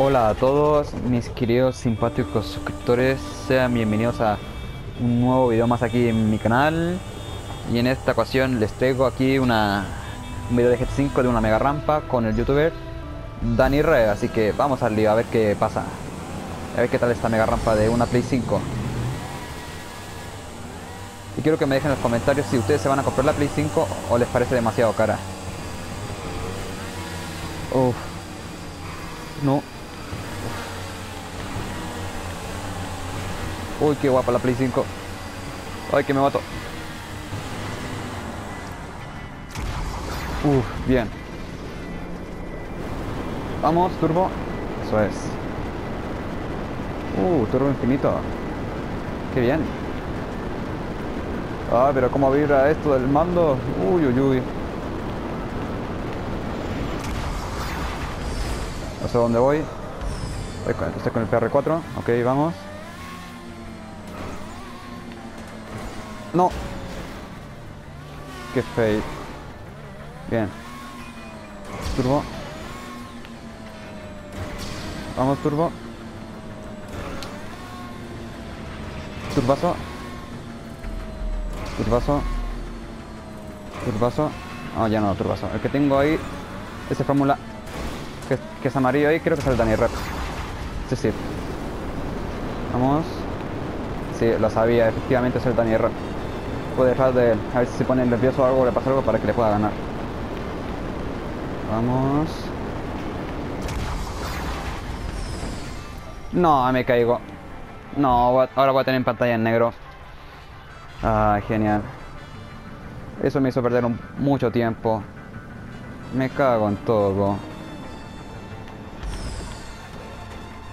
Hola a todos mis queridos simpáticos suscriptores, sean bienvenidos a un nuevo video más aquí en mi canal. Y en esta ocasión les traigo aquí un video de GTA 5 de una mega rampa con el youtuber Danirep. Así que vamos al lío a ver qué pasa, a ver qué tal esta mega rampa de una Play 5. Y quiero que me dejen en los comentarios si ustedes se van a comprar la Play 5 o les parece demasiado cara. Uff, no. Uy, qué guapa la Play 5. Ay, que me mato. Bien. Vamos, turbo. Eso es. Turbo infinito. Qué bien. Ah, pero cómo vibra esto del mando. Uy, uy, uy. No sé dónde voy. Estoy con el PR4. Ok, vamos. No. Qué feo. Bien. Turbo. Vamos, turbo. Turbazo. Turbazo. Turbazo. No, ya no, turbazo. El que tengo ahí, esa fórmula que es amarillo ahí, creo que es el Danirep. Sí, sí. Vamos. Sí, lo sabía, efectivamente es el Danirep. Puede dejar de él, a ver si se pone nervioso o algo, le pasa algo para que le pueda ganar. Vamos. No, me caigo. No, ahora voy a tener pantalla en negro. Ah, genial. Eso me hizo perder mucho tiempo. Me cago en todo.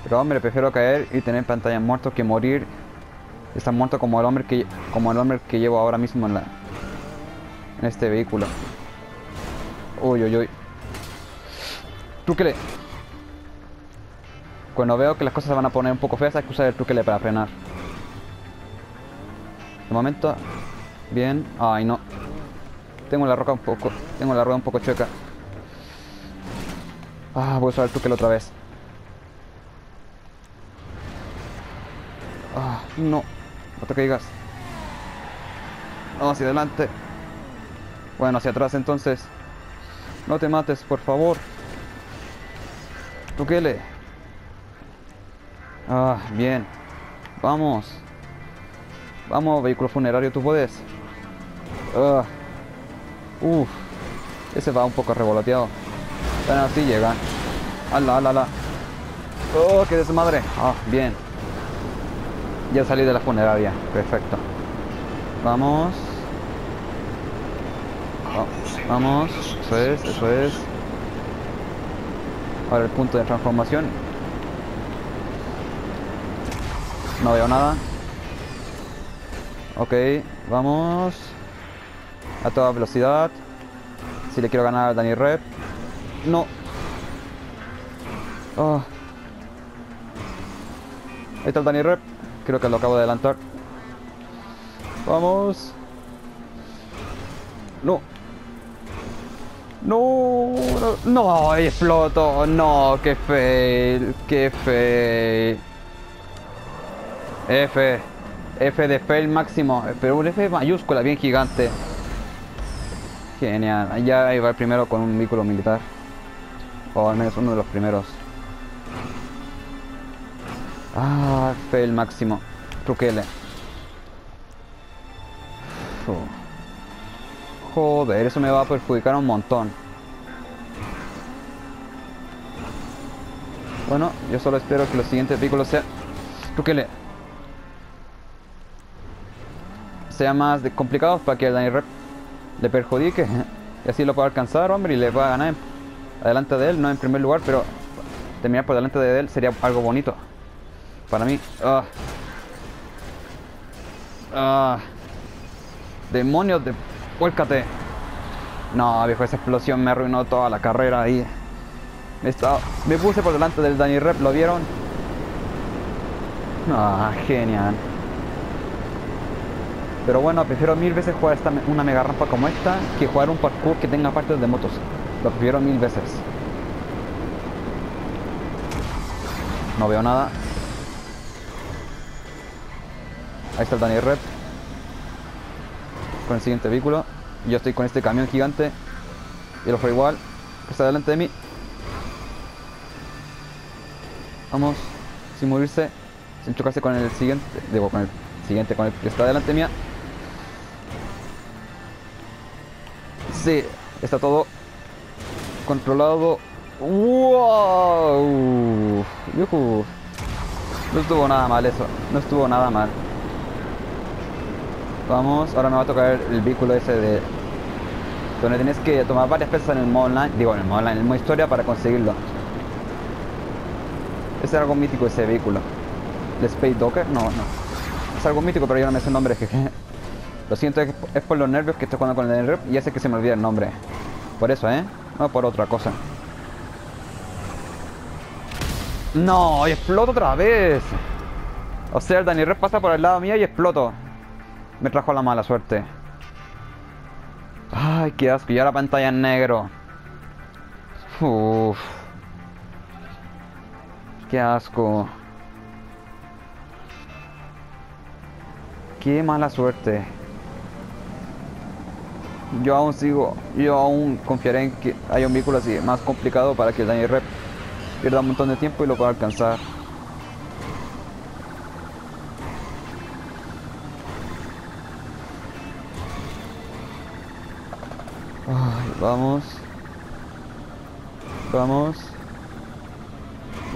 Pero hombre, prefiero caer y tener pantalla muerto que morir. Está muerto como el hombre que llevo ahora mismo en este vehículo. Uy, uy, uy. Truquele. Cuando veo que las cosas se van a poner un poco feas, hay que usar el truquele para frenar. De momento, bien. Ay, no. Tengo la rueda un poco chueca. Ah, voy a usar el truquele otra vez. Ah, no. No te caigas. Vamos hacia adelante. Bueno, hacia atrás entonces. No te mates, por favor. Truquele. Ah, bien. Vamos. Vamos, vehículo funerario, tú puedes. Ah. Uf. Ese va un poco revoloteado. Bueno, así llega. Ala, ala, ala. Oh, qué desmadre. Ah, bien. Ya salí de la funeraria. Perfecto. Vamos. Vamos, eso es, eso es. Ahora el punto de transformación. No veo nada. Ok, vamos. A toda velocidad. Si le quiero ganar al Danirep. No. Oh. Ahí está el Danirep. Creo que lo acabo de adelantar. Vamos. No. No, no, no, exploto. No, qué fail, qué fail. F. F de fail máximo. Pero un F mayúscula, bien gigante. Genial. Ya iba el primero con un vehículo militar. O al menos uno de los primeros. Ah, fail máximo. Truquele. Uf. Joder, eso me va a perjudicar un montón. Bueno, yo solo espero que los siguientes vehículos sean... Truquele. Sean más complicados para que el Danirep le perjudique. Y así lo pueda alcanzar, hombre, y le pueda ganar adelante de él. No en primer lugar, pero terminar por delante de él sería algo bonito. Para mí. Ah. Ah. Demonios de... ¡Vuélcate! No, viejo, esa explosión me arruinó toda la carrera ahí. Me puse por delante del Danirep, ¿lo vieron? Ah, genial. Pero bueno, prefiero mil veces jugar una mega rampa como esta que jugar un parkour que tenga partes de motos. Lo prefiero mil veces. No veo nada. Ahí está el Danirep con el siguiente vehículo. Yo estoy con este camión gigante y el otro igual está delante de mí. Vamos, sin morirse, sin chocarse con el siguiente, digo, con el siguiente, con el que está delante mía. Sí, está todo controlado. ¡Wow! ¡Yuhu! No estuvo nada mal eso, no estuvo nada mal. Vamos, ahora me va a tocar el vehículo ese de... donde tienes que tomar varias piezas en el modo online, digo en el modo online, en el modo historia para conseguirlo. Es algo mítico ese vehículo. ¿El Space Docker? No, no. Es algo mítico, pero yo no me sé el nombre, jeje. Lo siento, es por los nervios que estoy jugando con el Danirep y hace que se me olvide el nombre. Por eso, ¿eh? No por otra cosa. ¡No! ¡Y exploto otra vez! O sea, el Danirep pasa por el lado mío y exploto. Me trajo la mala suerte. Ay, qué asco. Y ahora pantalla en negro. Uff. Qué asco. Qué mala suerte. Yo aún sigo. Yo aún confiaré en que haya un vehículo así más complicado para que el Danirep pierda un montón de tiempo y lo pueda alcanzar. Vamos, vamos,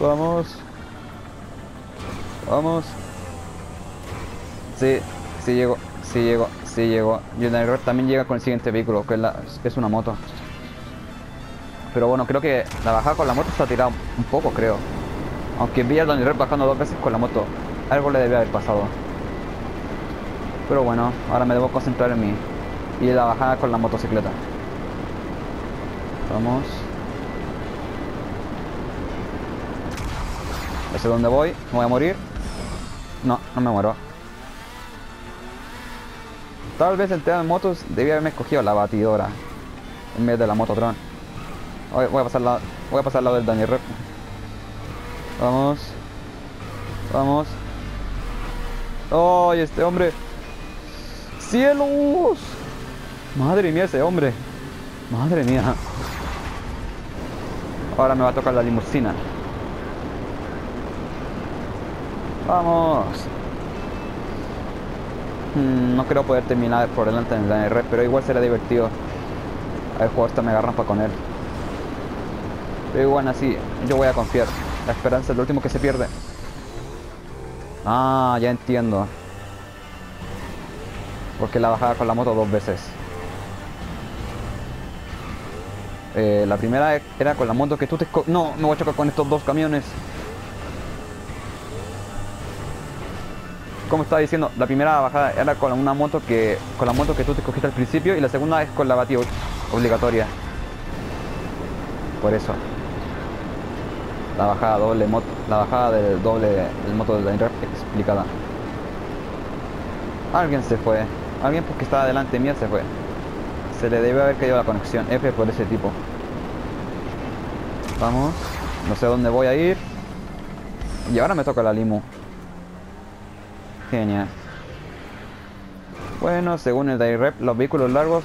vamos, vamos. Sí, sí llegó, sí llegó, sí llegó. Y el Danirep también llega con el siguiente vehículo, que es una moto. Pero bueno, creo que la bajada con la moto se ha tirado un poco, creo. Aunque vi al Danirep bajando dos veces con la moto. Algo le debe haber pasado. Pero bueno, ahora me debo concentrar en mí. Y la bajada con la motocicleta. Vamos. No sé dónde voy. ¿Me voy a morir? No, no me muero. Tal vez el tema de motos debía haberme escogido la batidora en vez de la mototron. Voy a pasar al lado del Danirep. Vamos. Vamos. ¡Ay, oh, este hombre! ¡Cielos! Madre mía, ese hombre. Madre mía. Ahora me va a tocar la limusina. Vamos. No creo poder terminar por delante en la red, pero igual será divertido. A ver, jugador, me agarran para con él. Pero igual así, yo voy a confiar. La esperanza es lo último que se pierde. Ah, ya entiendo. Porque la bajaba con la moto dos veces. La primera era con la moto que tú te... No, me voy a chocar con estos dos camiones. Como estaba diciendo, la primera bajada era con una moto que... con la moto que tú te escogiste al principio. Y la segunda es con la batida obligatoria. Por eso. La bajada doble moto. La bajada del doble... del moto del Danirep explicada. Alguien se fue. Alguien porque estaba delante mía se fue. Se le debe haber caído la conexión F por ese tipo. Vamos. No sé a dónde voy a ir. Y ahora me toca la limo. Genial. Bueno, según el Danirep, los vehículos largos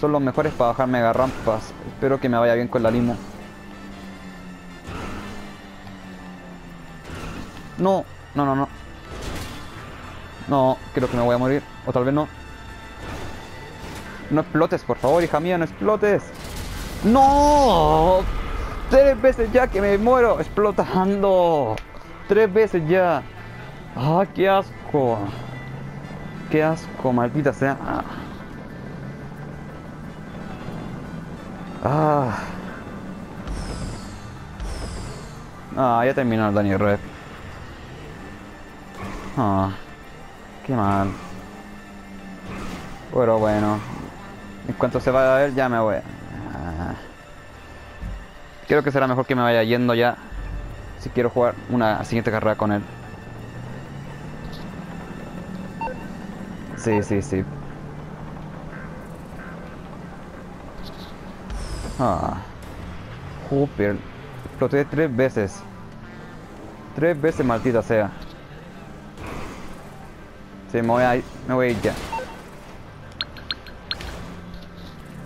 son los mejores para bajar mega rampas. Espero que me vaya bien con la limo. No, no, no, no. No, creo que me voy a morir. O tal vez no. No explotes, por favor, hija mía, no explotes. ¡No! Tres veces ya que me muero explotando. Tres veces ya. ¡Ah, qué asco! ¡Qué asco, maldita sea! ¡Ah! Ah, ya terminó el Danirep. Ah, qué mal. Pero bueno. En cuanto se vaya a ver, ya me voy. Creo que será mejor que me vaya yendo ya. Si quiero jugar una siguiente carrera con él. Sí, sí, sí. Ah. Joder. Exploté tres veces. Tres veces, maldita sea. Sí, me voy a ir ya.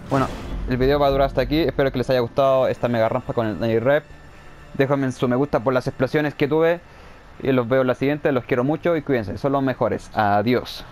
Bueno, el video va a durar hasta aquí. Espero que les haya gustado esta mega rampa con el Danirep. Déjenme su me gusta por las explosiones que tuve. Y los veo en la siguiente. Los quiero mucho y cuídense. Son los mejores. Adiós.